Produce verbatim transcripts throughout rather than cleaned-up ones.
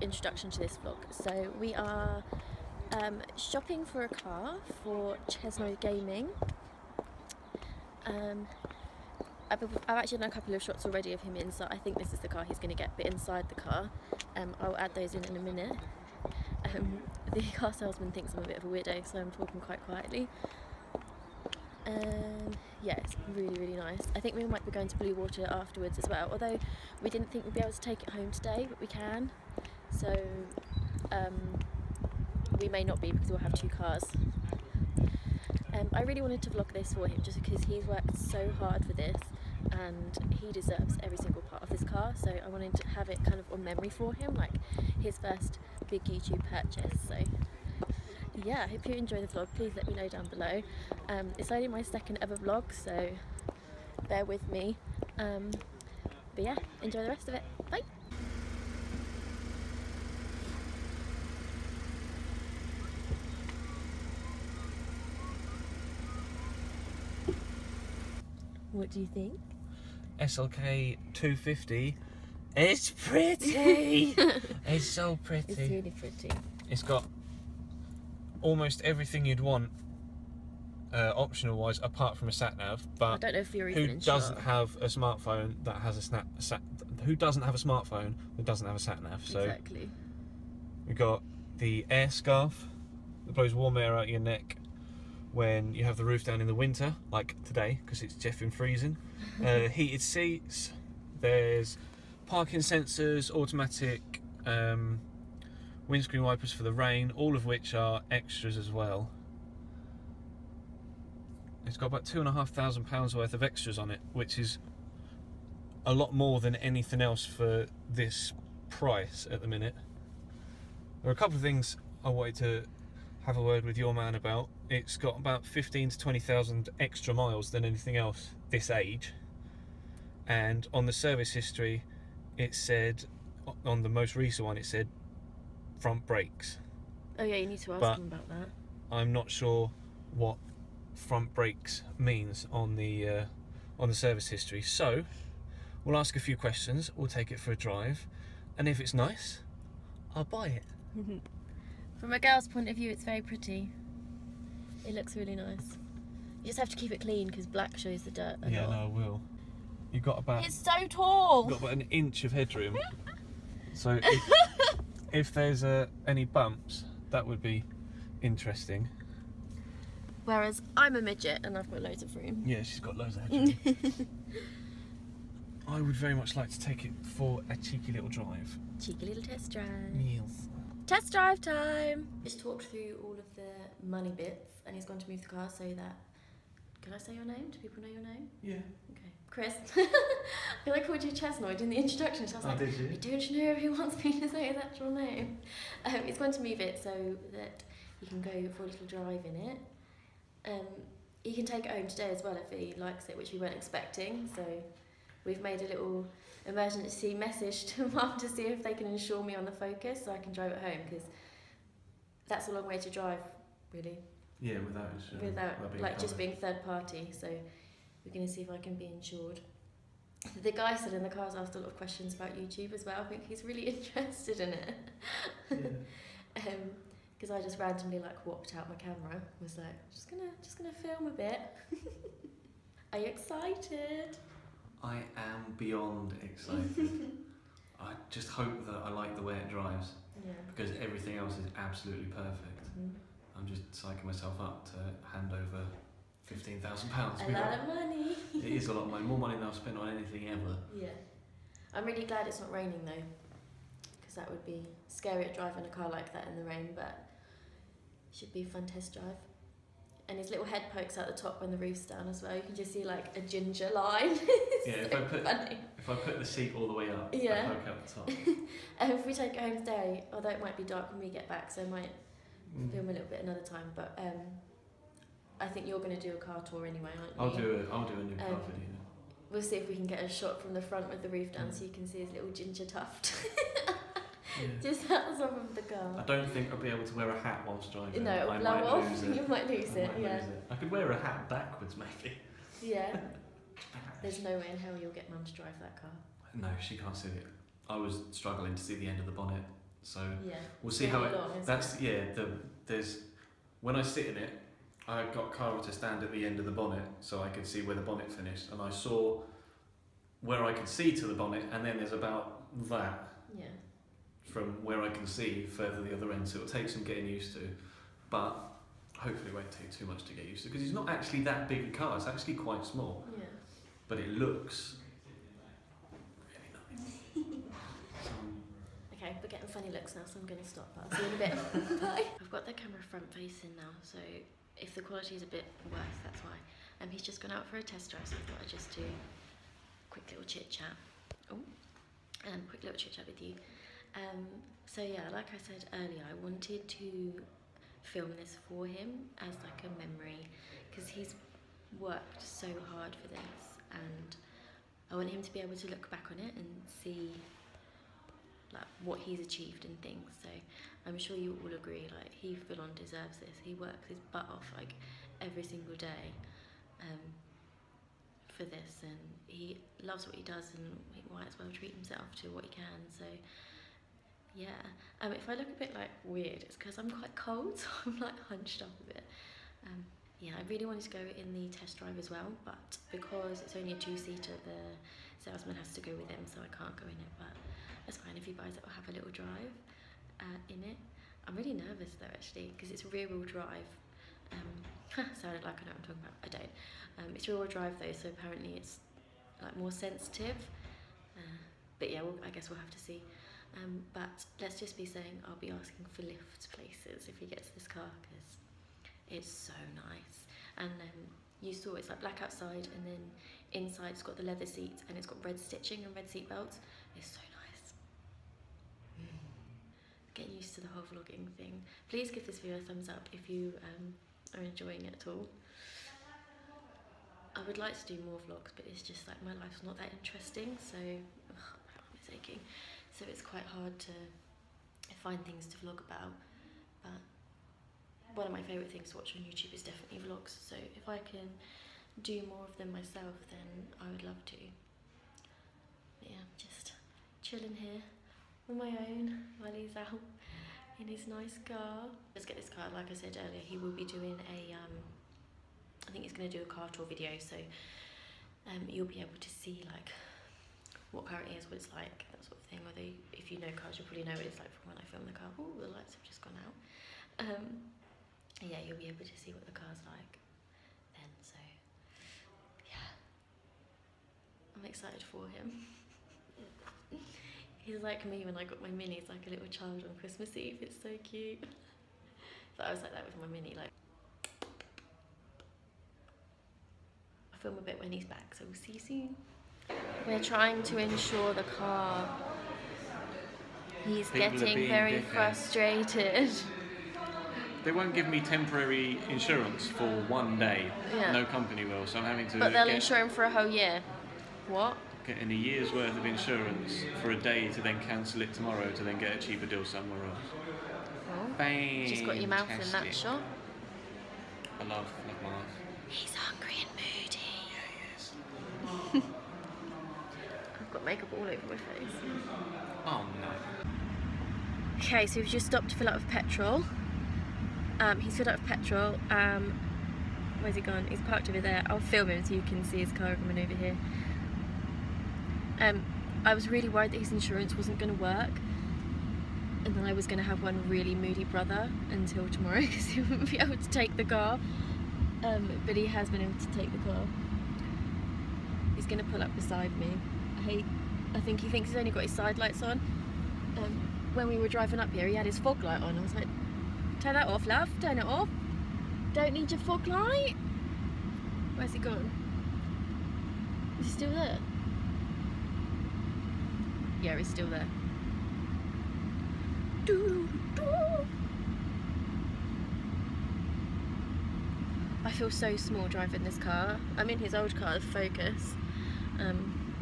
Introduction to this vlog. So we are um, shopping for a car for Chesnoid Gaming. Um, I've, I've actually done a couple of shots already of him inside. I think this is the car he's going to get, but inside the car. Um, I'll add those in in a minute. Um, the car salesman thinks I'm a bit of a weirdo, so I'm talking quite quietly. Um, yeah, it's really really nice. I think we might be going to Blue Water afterwards as well, although we didn't think we'd be able to take it home today, but we can. So um, we may not be, because we'll have two cars. Um, I really wanted to vlog this for him just because he's worked so hard for this and he deserves every single part of this car, so I wanted to have it kind of on memory for him, like his first big YouTube purchase. So yeah, I hope you enjoy the vlog. Please let me know down below. Um, it's only my second ever vlog, so bear with me. Um, but yeah, enjoy the rest of it. Bye! What do you think? S L K two fifty. It's pretty! It's so pretty. It's really pretty. It's got almost everything you'd want, uh, optional wise, apart from a sat nav. But I don't know if you're even who doesn't shot. have a smartphone that has a snap? A sat, who doesn't have a smartphone that doesn't have a sat nav? So exactly. We got the air scarf that blows warm air out of your neck when you have the roof down in the winter, like today, because it's jeffing freezing. Uh, heated seats, there's parking sensors, automatic um, windscreen wipers for the rain, all of which are extras as well. It's got about two and a half thousand pounds worth of extras on it, which is a lot more than anything else for this price at the minute. There are a couple of things I wanted to have a word with your man about. It's got about fifteen to twenty thousand extra miles than anything else this age, and on the service history, it said on the most recent one it said front brakes. Oh yeah, you need to ask but him about that. I'm not sure what front brakes means on the uh, on the service history, so we'll ask a few questions. We'll take it for a drive, and if it's nice, I'll buy it. From a girl's point of view, it's very pretty. It looks really nice. You just have to keep it clean because black shows the dirt. Yeah, no, I will. You've got about... It's so tall! You've got about an inch of headroom. So if, if there's uh, any bumps, that would be interesting. Whereas I'm a midget and I've got loads of room. Yeah, she's got loads of headroom. I would very much like to take it for a cheeky little drive. Cheeky little test drive. Yes. Test drive time! He's talked through all of the money bits and he's gone to move the car so that... Can I say your name? Do people know your name? Yeah. Okay. Chris. I called you Chesnoid in the introduction, so I was oh, like, did you? I don't know if he wants me to say his actual name. Um, he's going to move it so that you can go for a little drive in it. Um, he can take it home today as well if he likes it, which we weren't expecting, so we've made a little emergency message to mum to see if they can insure me on the Focus so I can drive it home, because that's a long way to drive, really. Yeah, without insurance. Without, without being like covered. Just being third party, so we're going to see if I can be insured. The guy said in the car's asked a lot of questions about YouTube as well. I think he's really interested in it. Yeah. Because um, I just randomly like whopped out my camera. I was like, just gonna, just gonna film a bit. Are you excited? I am beyond excited. I just hope that I like the way it drives. Yeah. Because everything else is absolutely perfect. Mm-hmm. I'm just psyching myself up to hand over fifteen thousand pounds. A lot of money. It is a lot of money, more money than I've spent on anything ever. Yeah. I'm really glad it's not raining though, because that would be scary, driving a car like that in the rain. But it should be a fun test drive. and his little head pokes out the top when the roof's down as well. You can just see like a ginger line. Yeah, so if, I put, if I put the seat all the way up, yeah. I poke out the top. And if we take it home today, although it might be dark when we get back, so I might mm. film a little bit another time, but um, I think you're going to do a car tour anyway, aren't you? I'll do a, I'll do a new um, car video. We'll see if we can get a shot from the front with the roof down mm. so you can see his little ginger tuft. Yeah. Just out some of the car. I don't think I'll be able to wear a hat whilst driving. No, it'll I blow might off. Lose it. You might lose I it. Might yeah. Lose it. I could wear a hat backwards, maybe. Yeah. There's no way in hell you'll get Mum to drive that car. No, she can't see it. I was struggling to see the end of the bonnet, so yeah. we'll see yeah, how it. Long, that's it? yeah. The there's when I sit in it, I got Cara to stand at the end of the bonnet so I could see where the bonnet finished, and I saw where I could see to the bonnet, and then there's about that. Yeah. From where I can see further the other end, so it'll take some getting used to, but hopefully it won't take too much to get used to, because it's not actually that big a car, it's actually quite small. Yeah. But it looks really nice. um, okay, we're getting funny looks now, so I'm gonna stop, but I'll see you in a bit. Bye. I've got the camera front facing now, so if the quality is a bit worse, that's why. Um, he's just gone out for a test drive, so I thought I'd just do a quick little chit chat. Oh, and um, quick little chit chat with you. Um, so yeah, like I said earlier, I wanted to film this for him as like a memory, because he's worked so hard for this, and I want him to be able to look back on it and see like what he's achieved and things. So I'm sure you all agree, like he full on deserves this. He works his butt off like every single day um, for this, and he loves what he does, and he might as well treat himself to what he can. So. Yeah, um, if I look a bit like weird, it's because I'm quite cold, so I'm like hunched up a bit. Um, yeah, I really wanted to go in the test drive as well, but because it's only a two-seater, the salesman has to go with him, so I can't go in it, but that's fine. If he buys it, I'll have a little drive uh, in it. I'm really nervous though, actually, because it's rear-wheel drive. Um, sounded like I know what I'm talking about, I don't. Um, it's rear-wheel drive though, so apparently it's like more sensitive, uh, but yeah, we'll, I guess we'll have to see. Um, but let's just be saying I'll be asking for lift places if he gets this car, because it's so nice. And um, you saw it's like black outside, and then inside it's got the leather seats, and it's got red stitching and red seat belts. It's so nice. Mm. Getting used to the whole vlogging thing. Please give this video a thumbs up if you um, are enjoying it at all. I would like to do more vlogs, but it's just like my life's not that interesting, so ugh, my arm is aching. So it's quite hard to find things to vlog about, but one of my favourite things to watch on YouTube is definitely vlogs, so if I can do more of them myself, then I would love to. But yeah, I'm just chilling here on my own while he's out in his nice car. Let's get this car. Like I said earlier, he will be doing a, um, I think he's going to do a car tour video, so um, you'll be able to see like what car it is, what it's like, that sort of thing. Although if you know cars, you'll probably know what it's like from when I filmed the car. Oh, the lights have just gone out. Um, yeah, you'll be able to see what the car's like then, so yeah. I'm excited for him. He's like me when I got my Mini, he's like a little child on Christmas Eve, it's so cute. But I was like that with my Mini, like. I'll film a bit when he's back, so we'll see you soon. We're trying to insure the car. He's People getting very different. frustrated. They won't give me temporary insurance for one day. Yeah. No company will, so I'm having to. But they'll get, insure him for a whole year. What? Getting a year's worth of insurance for a day to then cancel it tomorrow to then get a cheaper deal somewhere else. Oh. Fantastic. Just got your mouth in that shot. I love, love my life. He's hungry and moody. Yeah, he is. Got makeup all over my face. Oh no. Okay, so we've just stopped to fill up with petrol. Um, he's filled up with petrol. Um, where's he gone? He's parked over there. I'll film him so you can see his car coming over here. Um, I was really worried that his insurance wasn't going to work, and then I was going to have one really moody brother until tomorrow, because he wouldn't be able to take the car. Um, but he has been able to take the car. He's going to pull up beside me. He, I think he thinks he's only got his side lights on. Um, when we were driving up here, he had his fog light on. I was like, turn that off, love, turn it off. Don't need your fog light. Where's it gone? Is it still there? Yeah, it's still there. I feel so small driving this car. I'm in his old car, the Focus, um,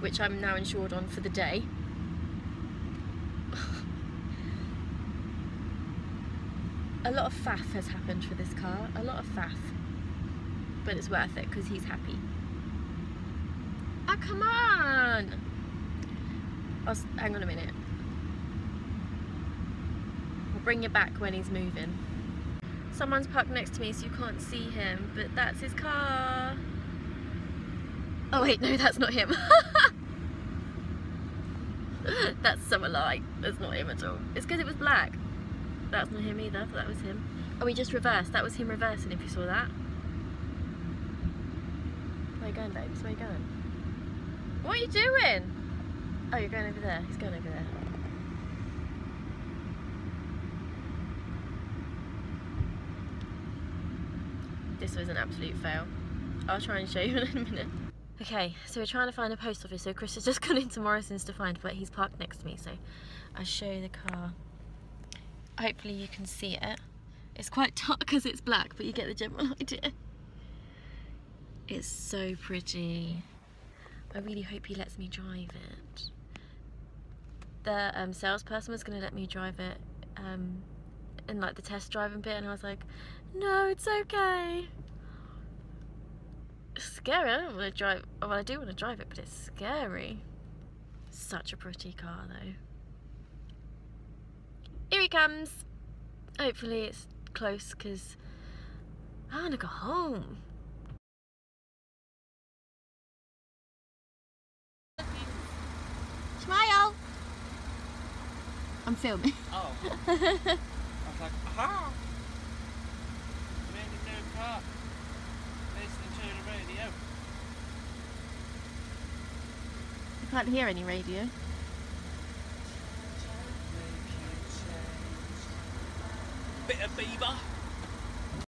which I'm now insured on for the day. A lot of faff has happened for this car, a lot of faff, but it's worth it because he's happy. Oh, come on! I'll, hang on a minute. I'll bring you back when he's moving. Someone's parked next to me so you can't see him, but that's his car. Oh wait, no, that's not him. That's so alike. That's not him at all. It's because it was black. That's not him either, that was him. Oh, he just reversed. That was him reversing, if you saw that. Where are you going, babes? Where are you going? What are you doing? Oh, you're going over there. He's going over there. This was an absolute fail. I'll try and show you in a minute. Okay, so we're trying to find a post office, so Chris has just gone into Morrison's to find, but he's parked next to me, so I'll show you the car. Hopefully you can see it. It's quite dark because it's black, but you get the general idea. It's so pretty. I really hope he lets me drive it. The um, salesperson was going to let me drive it um, in like the test driving bit, and I was like, no, it's okay. It's scary. I don't want to drive. Well, I do want to drive it, but it's scary. Such a pretty car though. Here he comes. Hopefully it's close because I want to go home. Smile. I'm filming. Oh. I was like, aha! I'm in the new park. Listen to the radio. I can't hear any radio. Bit of Bieber.